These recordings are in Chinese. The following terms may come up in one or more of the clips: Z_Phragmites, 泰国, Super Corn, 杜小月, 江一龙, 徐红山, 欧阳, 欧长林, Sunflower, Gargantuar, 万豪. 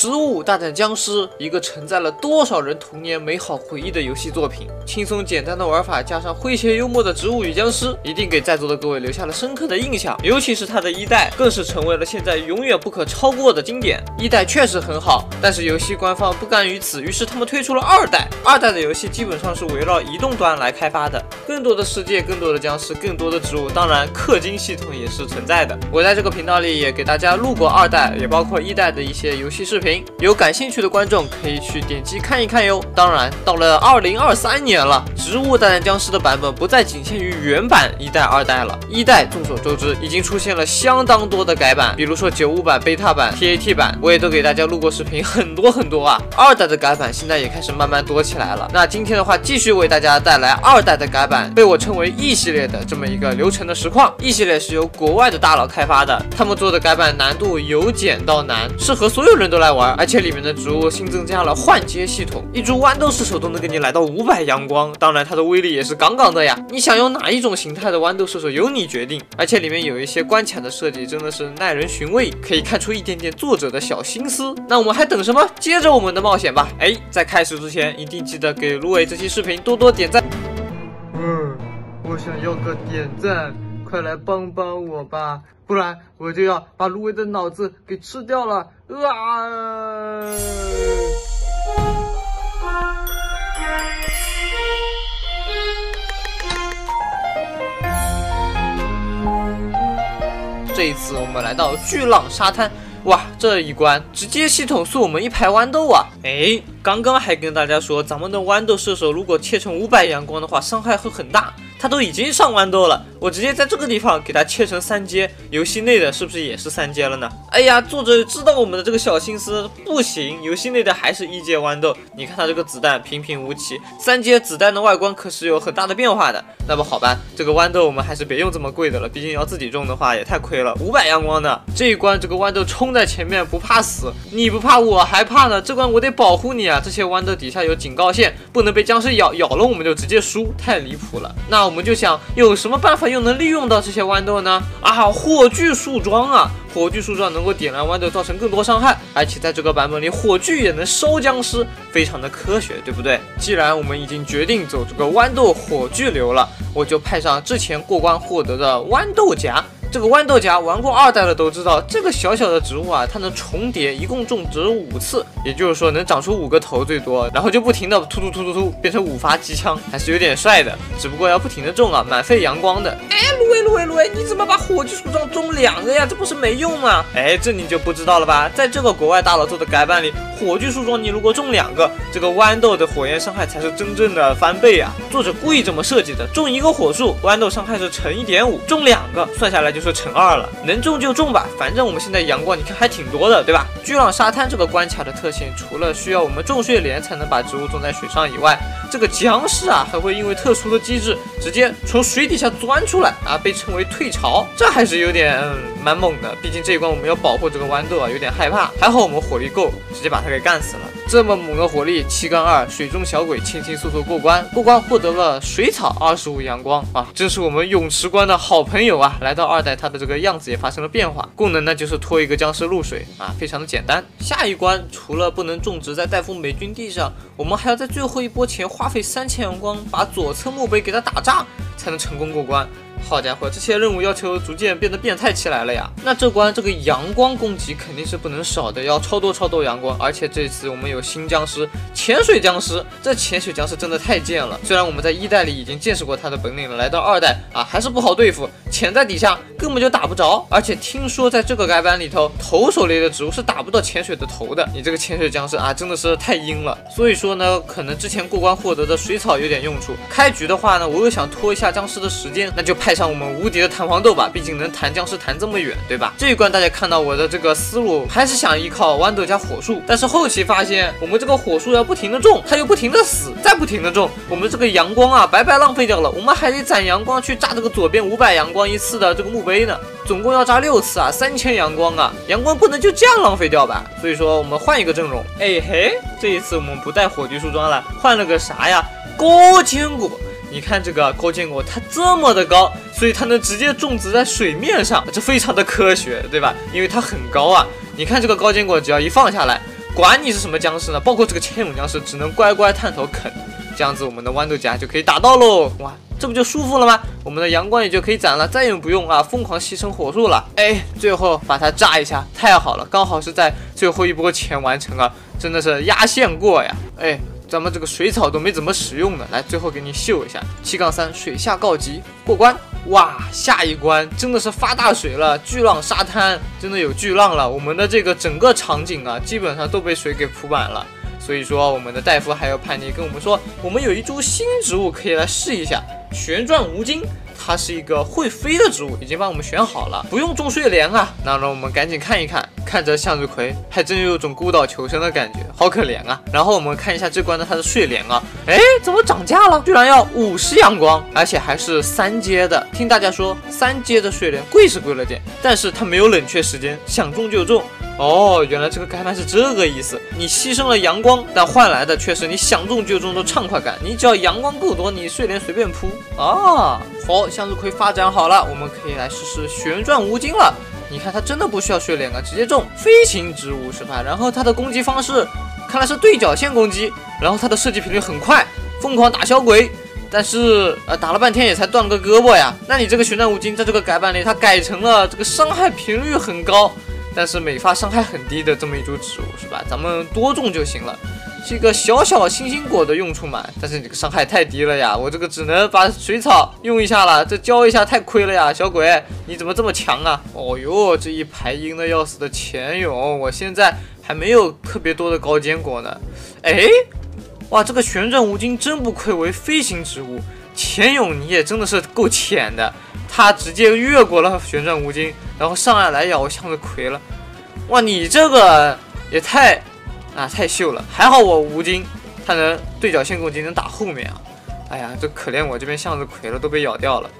植物大战僵尸》，一个承载了多少人童年美好回忆的游戏作品。轻松简单的玩法加上诙谐幽默的《植物与僵尸》，一定给在座的各位留下了深刻的印象。尤其是它的一代，更是成为了现在永远不可超过的经典。一代确实很好，但是游戏官方不甘于此，于是他们推出了二代。二代的游戏基本上是围绕移动端来开发的，更多的世界、更多的僵尸、更多的植物，当然氪金系统也是存在的。我在这个频道里也给大家录过二代，也包括一代的一些游戏视频，有感兴趣的观众可以去点击看一看哟。当然，到了2023年了，《植物大战僵尸》的版本不再仅限于原版一代、二代了。一代众所周知已经出现了相当多的改版，比如说95版、贝塔版、TAT 版，我也都给大家录过视频，很多啊。二代的改版现在也开始慢慢多起来了。那今天的话，继续为大家带来二代的改版，被我称为 E 系列的这么一个流程的实况。E 系列是由国外的大佬开发的，他们做的改版难度由简到难，适合所有人都来玩，而且里面的植物新增加了换接系统，一株豌豆式手都能给你来到500阳光，当然它的威力也是杠杠的呀，你想用哪一种形态的豌豆射手由你决定，而且里面有一些关卡的设计真的是耐人寻味，可以看出一点点作者的小心思。那我们还等什么？接着我们的冒险吧！哎，在开始之前一定记得给芦苇这期视频多多点赞。我想要个点赞，快来帮帮我吧，不然我就要把芦苇的脑子给吃掉了！这一次我们来到巨浪沙滩，哇，这一关直接系统送我们一排豌豆啊！哎，刚刚还跟大家说，咱们的豌豆射手如果切成500阳光的话，伤害会很大。它都已经上豌豆了，我直接在这个地方给它切成3阶，游戏内的是不是也是3阶了呢？哎呀，作者知道我们的这个小心思，不行，游戏内的还是1阶豌豆。你看它这个子弹平平无奇，3阶子弹的外观可是有很大的变化的。那么好吧，这个豌豆我们还是别用这么贵的了，毕竟要自己种的话也太亏了，500阳光呢。这一关这个豌豆冲在前面不怕死，你不怕我还怕呢，这关我得保护你啊！这些豌豆底下有警告线，不能被僵尸咬了我们就直接输，太离谱了。那我们就想有什么办法又能利用到这些豌豆呢？啊，火炬树桩啊！火炬树桩能够点燃豌豆，造成更多伤害，而且在这个版本里，火炬也能烧僵尸，非常的科学，对不对？既然我们已经决定走这个豌豆火炬流了，我就派上之前过关获得的豌豆荚。这个豌豆荚玩过二代的都知道，这个小小的植物啊，它能重叠，一共种植5次，也就是说能长出5个头最多，然后就不停的突突突突突，变成5发机枪，还是有点帅的。只不过要不停的种啊，蛮费阳光的。哎，芦苇，你怎么把火炬树桩种2个呀？这不是没用吗？哎，这你就不知道了吧？在这个国外大佬做的改版里，火炬树桩你如果种2个，这个豌豆的火焰伤害才是真正的翻倍啊！作者故意这么设计的，种1个火树，豌豆伤害是乘1.5，种2个，算下来就是乘2了，能种就种吧，反正我们现在阳光你看还挺多的，对吧？巨浪沙滩这个关卡的特性，除了需要我们种睡莲才能把植物种在水上以外，这个僵尸啊还会因为特殊的机制直接从水底下钻出来啊，被称为退潮，这还是有点蛮猛的。毕竟这一关我们要保护这个豌豆啊，有点害怕，还好我们火力够，直接把它给干死了。这么猛的火力，7-2水中小鬼轻轻松松过关，获得了水草25阳光啊，这是我们泳池关的好朋友啊。来到二代，它的这个样子也发生了变化，功能呢就是拖一个僵尸入水啊，非常的简单。下一关除了不能种植在带风霉菌地上，我们还要在最后一波前花费3000阳光把左侧墓碑给它打炸，才能成功过关。好家伙，这些任务要求逐渐变得变态起来了呀！那这关这个阳光攻击肯定是不能少的，要超多阳光。而且这次我们有新僵尸潜水僵尸，这潜水僵尸真的太贱了。虽然我们在一代里已经见识过它的本领了，来到二代啊还是不好对付，潜在底下根本就打不着。而且听说在这个改版里头，投手类的植物是打不到潜水的头的。你这个潜水僵尸啊真的是太阴了。所以说呢，可能之前过关获得的水草有点用处。开局的话呢，我又想拖一下僵尸的时间，那就派上我们无敌的弹簧豆吧，毕竟能弹僵尸弹这么远，对吧？这一关大家看到我的这个思路，还是想依靠豌豆加火树，但是后期发现我们这个火树要不停的种，它又不停的死，再不停的种，我们这个阳光啊白白浪费掉了，我们还得攒阳光去炸这个左边500阳光一次的这个墓碑呢，总共要炸6次啊，3000阳光啊，阳光不能就这样浪费掉吧？所以说我们换一个阵容，哎嘿，这一次我们不带火炬树桩了，换了个啥呀？高坚果。你看这个高坚果，它这么的高，所以它能直接种植在水面上，这非常的科学，对吧？因为它很高啊。你看这个高坚果，只要一放下来，管你是什么僵尸呢，包括这个千勇僵尸，只能乖乖探头啃。这样子我们的豌豆荚就可以打到喽！哇，这不就舒服了吗？我们的阳光也就可以攒了，再也不用啊疯狂牺牲火树了。哎，最后把它炸一下，太好了，刚好是在最后一波前完成啊，真的是压线过呀！哎，咱们这个水草都没怎么使用呢，来，最后给你秀一下，7-3水下告急过关。哇，下一关真的是发大水了，巨浪沙滩真的有巨浪了，我们的这个整个场景啊，基本上都被水给铺满了。 所以说，我们的大夫还有叛逆跟我们说，我们有一株新植物可以来试一下，旋转无精，它是一个会飞的植物，已经帮我们选好了，不用种睡莲啊。那让我们赶紧看一看，看着向日葵，还真有种孤岛求生的感觉，好可怜啊。然后我们看一下这关的它的睡莲啊，哎，怎么涨价了？居然要50阳光，而且还是3阶的。听大家说，3阶的睡莲贵是贵了点，但是它没有冷却时间，想种就种。 哦，原来这个开麦是这个意思。你牺牲了阳光，但换来的却是你想中就中的畅快感。你只要阳光够多，你睡莲随便铺啊。好，向日葵发展好了，我们可以来试试旋转无精了。你看，它真的不需要睡莲啊，直接种飞行植物是吧？然后它的攻击方式看来是对角线攻击，然后它的射击频率很快，疯狂打小鬼。 但是打了半天也才断个胳膊呀。那你这个旋转无精在这个改版里，它改成了这个伤害频率很高，但是每发伤害很低的这么一株植物，是吧？咱们多种就行了。这个小小星星果的用处嘛，但是你这个伤害太低了呀，我这个只能把水草用一下了，这浇一下太亏了呀。小鬼，你怎么这么强啊？哦哟，这一排阴的要死的潜勇，我现在还没有特别多的高坚果呢。哎。 哇，这个旋转无精真不愧为飞行植物，潜勇你也真的是够浅的，他直接越过了旋转无精，然后上岸来咬向日葵了。哇，你这个也太秀了，还好我无精，他能对角线攻击能打后面啊。哎呀，这可怜我这边向日葵了都被咬掉了，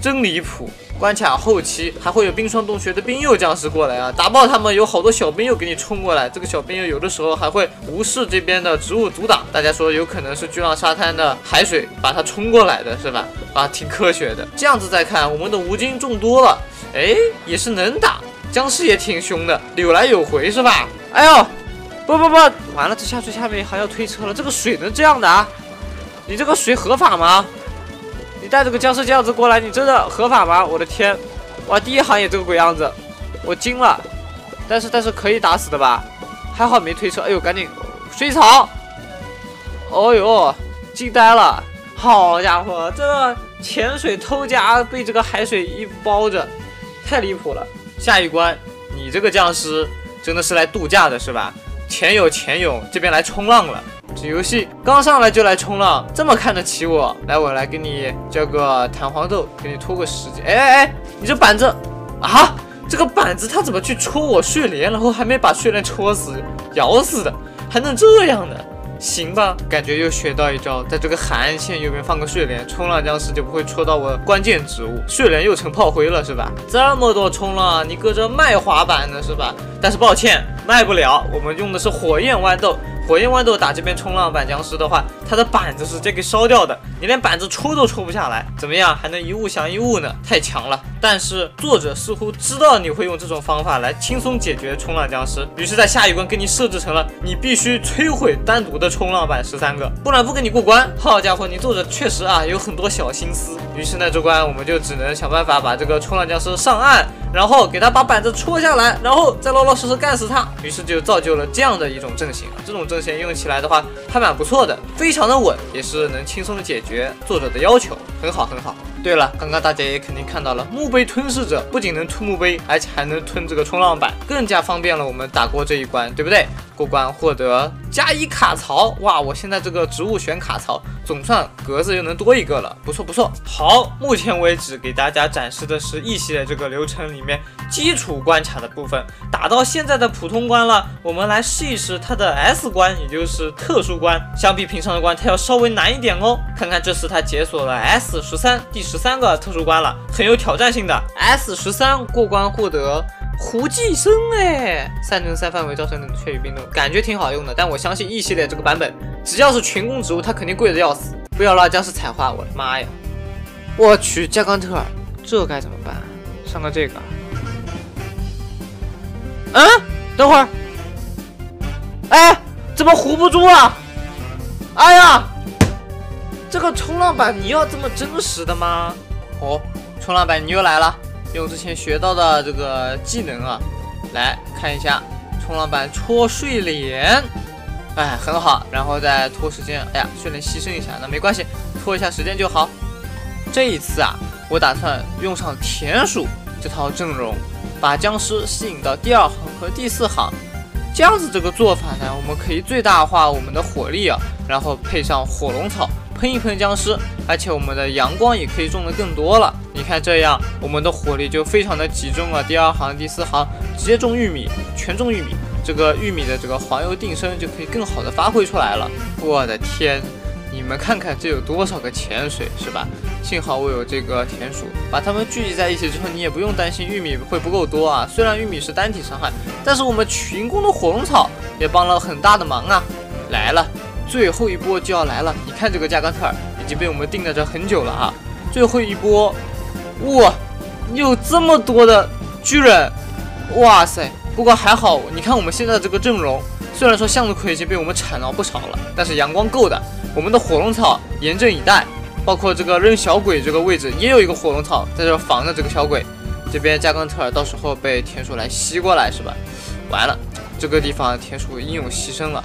真离谱。关卡后期还会有冰霜洞穴的冰鼬僵尸过来啊，打爆他们有好多小冰鼬给你冲过来，这个小冰鼬有的时候还会无视这边的植物阻挡，大家说有可能是巨浪沙滩的海水把它冲过来的是吧？啊，挺科学的。这样子再看，我们的无精种多了，哎，也是能打，僵尸也挺凶的，有来有回是吧？哎呦，不，完了，这下水下面还要推车了，这个水能这样的啊？你这个水合法吗？ 你带着个僵尸这样子过来，你真的合法吗？我的天，哇！第一行也这个鬼样子，我惊了。但是可以打死的吧？还好没推车。哎呦，赶紧水草！哦呦，惊呆了！好家伙，这个潜水偷家被这个海水一包着，太离谱了。下一关，你这个僵尸真的是来度假的是吧？潜勇，这边来冲浪了。 这游戏刚上来就来冲浪，这么看得起我？来，我来给你叫个弹簧豆，给你拖个10级。哎，你这板子啊，这个板子它怎么去戳我睡莲，然后还没把睡莲戳死、咬死的，还能这样的？行吧，感觉又学到一招，在这个海岸线右边放个睡莲，冲浪僵尸就不会戳到我关键植物，睡莲又成炮灰了是吧？这么多冲浪，你搁这卖滑板呢是吧？但是抱歉，卖不了，我们用的是火焰豌豆。 火焰豌豆打这边冲浪板僵尸的话，它的板子是直接给烧掉的，你连板子戳都戳不下来，怎么样还能一物降一物呢？太强了！但是作者似乎知道你会用这种方法来轻松解决冲浪僵尸，于是在下一关给你设置成了你必须摧毁单独的冲浪板13个，不然不给你过关。好家伙，你作者确实啊有很多小心思。于是呢这关我们就只能想办法把这个冲浪僵尸上岸，然后给他把板子戳下来，然后再老老实实干死他。于是就造就了这样的一种阵型，这种阵。 用起来的话还蛮不错的，非常的稳，也是能轻松的解决作者的要求，很好很好。对了，刚刚大家也肯定看到了，墓碑吞噬者不仅能吞墓碑，而且还能吞这个冲浪板，更加方便了我们打过这一关，对不对？过关获得+1卡槽，哇！我现在这个植物选卡槽，总算格子又能多一个了，不错不错。好，目前为止给大家展示的是一系列这个流程里面基础关卡的部分，打到现在的普通关了，我们来试一试它的 S 关。 也就是特殊关，相比平常的关，它要稍微难一点哦。看看这次它解锁了 S13第13个特殊关了，很有挑战性的。S13过关获得胡寄生，哎，3乘3范围造成冷却与冰冻，感觉挺好用的。但我相信一系列这个版本，只要是群攻植物，它肯定贵的要死。不要让僵尸采花，我的妈呀！我去，加冈特尔，这该怎么办？上个这个，等会儿。怎么糊不住啊？哎呀，这个冲浪板你要这么真实的吗？哦，冲浪板你又来了，用之前学到的这个技能啊，来看一下冲浪板戳睡脸。 哎，很好，然后再拖时间。哎呀，虽然牺牲一下，那没关系，拖一下时间就好。这一次啊，我打算用上田鼠这套阵容，把僵尸吸引到2行和4行。这样子这个做法呢，我们可以最大化我们的火力啊，然后配上火龙草喷一喷僵尸，而且我们的阳光也可以种的更多了。你看这样，我们的火力就非常的集中了。2行、4行直接种玉米，全种玉米。 这个玉米的这个黄油定身就可以更好的发挥出来了。我的天，你们看看这有多少个潜水是吧？幸好我有这个田鼠，把它们聚集在一起之后，你也不用担心玉米会不够多啊。虽然玉米是单体伤害，但是我们群攻的火龙草也帮了很大的忙啊。来了，最后一波就要来了。你看这个加甘特尔已经被我们定在这很久了啊。最后一波，哇，有这么多的巨人，哇塞！ 不过还好，你看我们现在这个阵容，虽然说向日葵已经被我们铲到不少了，但是阳光够的。我们的火龙草严阵以待，包括这个扔小鬼这个位置也有一个火龙草在这防着这个小鬼。这边加甘特尔到时候被田鼠来吸过来是吧？完了，这个地方田鼠英勇牺牲了。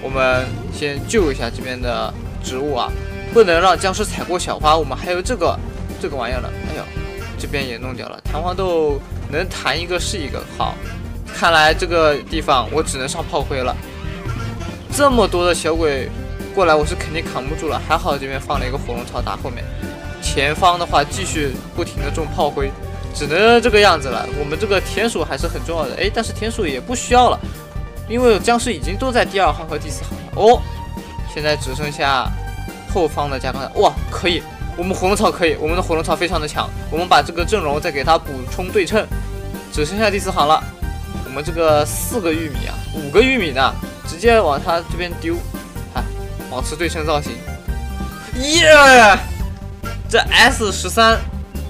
我们先救一下这边的植物啊，不能让僵尸踩过小花。我们还有这个玩意儿呢，哎呦，这边也弄掉了。弹簧豆能弹一个是一个，好。 看来这个地方我只能上炮灰了，这么多的小鬼过来，我是肯定扛不住了。还好这边放了一个火龙草打后面，前方的话继续不停的种炮灰，只能这个样子了。我们这个田鼠还是很重要的，哎，但是田鼠也不需要了，因为僵尸已经都在2行和4行了。哦，现在只剩下后方的加工了。哇，可以，我们火龙草可以，我们的火龙草非常的强，我们把这个阵容再给它补充对称，只剩下4行了。 我们这个4个玉米啊，5个玉米呢，直接往他这边丢，哎，保持对称造型。耶、yeah! 这 S13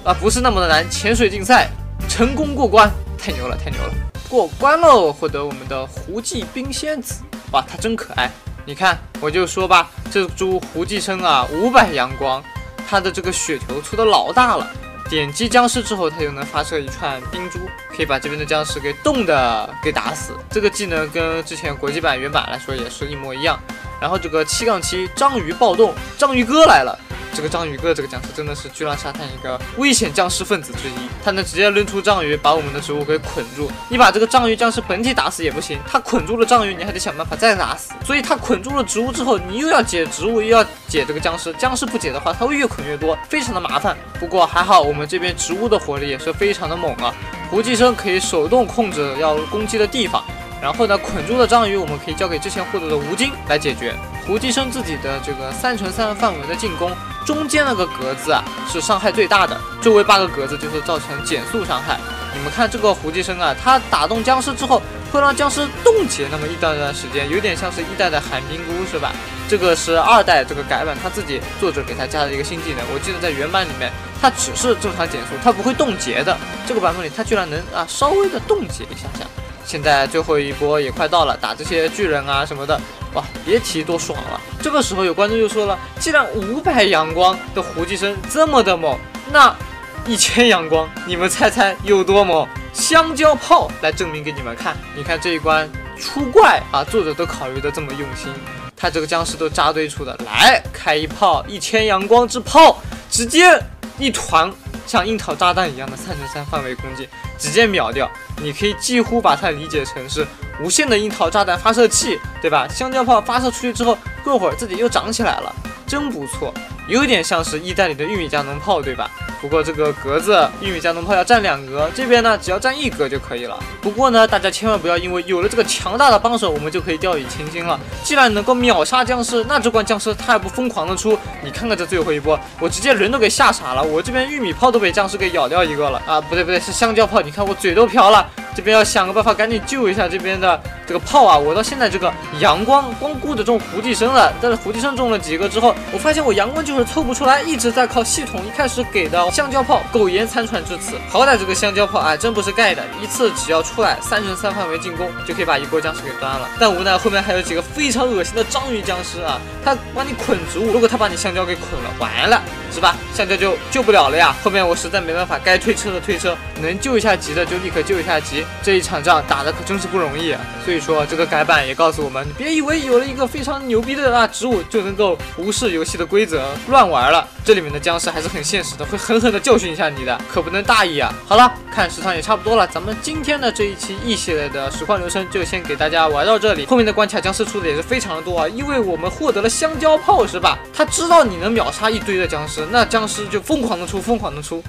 啊不是那么的难，潜水竞赛成功过关，太牛了，太牛了，过关喽！获得我们的胡姬冰仙子，哇，它真可爱。你看，我就说吧，这株胡姬参啊，500阳光，它的这个血球出的老大了。 点击僵尸之后，它就能发射一串冰珠，可以把这边的僵尸给冻的给打死。这个技能跟之前国际版原版来说也是一模一样。然后这个7-7章鱼暴动，章鱼哥来了。这个章鱼哥这个僵尸真的是巨浪沙滩一个危险僵尸分子之一，它能直接扔出章鱼，把我们的植物给捆住。你把这个章鱼僵尸本体打死也不行，它捆住了章鱼，你还得想办法再打死。所以它捆住了植物之后，你又要解植物，又要解这个僵尸，僵尸不解的话，它会越捆越多，非常的麻烦。不过还好，我们这边植物的火力也是非常的猛啊。胡姬参可以手动控制要攻击的地方。 然后呢，捆住的章鱼我们可以交给之前获得的吴京来解决。胡姬参自己的这个3×3范围的进攻，中间那个格子啊是伤害最大的，周围8个格子就是造成减速伤害。你们看这个胡姬参啊，它打动僵尸之后，会让僵尸冻结那么一段时间，有点像是1代的寒冰菇是吧？这个是2代这个改版，它自己作者给它加了一个新技能，我记得在原版里面它只是正常减速，它不会冻结的。这个版本里它居然能啊稍微的冻结一下下。 现在最后一波也快到了，打这些巨人啊什么的，哇，别提多爽了。这个时候有观众就说了，既然500阳光的胡姬参这么的猛，那1000阳光你们猜猜有多猛？香蕉炮来证明给你们看。你看这一关出怪啊，作者都考虑的这么用心，他这个僵尸都扎堆出的，来开一炮，1000阳光之炮，直接一团。 像樱桃炸弹一样的3×3范围攻击，直接秒掉。你可以几乎把它理解成是无限的樱桃炸弹发射器，对吧？香蕉炮发射出去之后，过会儿自己又长起来了，真不错。有点像是1代里的玉米加农炮，对吧？不过这个格子玉米加农炮要占2格，这边呢只要占1格就可以了。不过呢，大家千万不要因为有了这个强大的帮手，我们就可以掉以轻心了。既然能够秒杀僵尸，那这关僵尸他也不疯狂的出。你看看这最后一波，我直接人都给吓傻了，我这边玉米炮都被僵尸给咬掉1个了啊！不对不对，是香蕉炮，你看我嘴都瓢了。这边要想个办法，赶紧救一下这边的这个炮啊！我到现在这个阳光光顾着中胡姬生了，但是胡姬生中了几个之后，我发现我阳光就是凑不出来，一直在靠系统一开始给的香蕉炮苟延残喘至此。好歹这个香蕉炮啊，真不是盖的，一次只要出来3×3范围进攻就可以把一波僵尸给端了。但无奈后面还有几个非常恶心的章鱼僵尸啊，他把你捆植物，如果他把你香蕉给捆了，完了是吧？香蕉就救不了了呀。后面我实在没办法，该推车的推车，能救一下急的就立刻救一下急。 这一场仗打的可真是不容易啊，所以说这个改版也告诉我们，你别以为有了一个非常牛逼的啊植物就能够无视游戏的规则乱玩了，这里面的僵尸还是很现实的，会狠狠的教训一下你的，可不能大意啊。好了，看时长也差不多了，咱们今天的这一期E系列的实况流程就先给大家玩到这里，后面的关卡僵尸出的也是非常的多啊，因为我们获得了香蕉炮是吧？他知道你能秒杀一堆的僵尸，那僵尸就疯狂的出，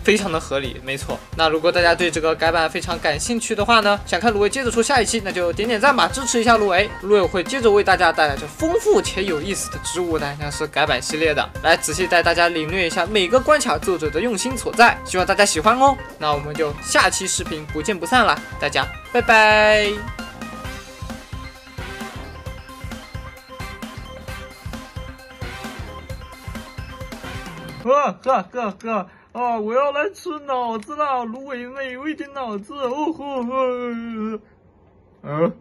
非常的合理，没错。那如果大家对这个改版非常感兴趣的话呢，想看芦苇接着出下一期，那就点点赞吧，支持一下芦苇。芦苇会接着为大家带来这丰富且有意思的植物大僵尸改版系列的，来仔细带大家领略一下每个关卡作者的用心所在，希望大家喜欢哦。那我们就下期视频不见不散啦，大家拜拜。哦，我要来吃脑子了，芦苇美味的脑子！哦吼吼！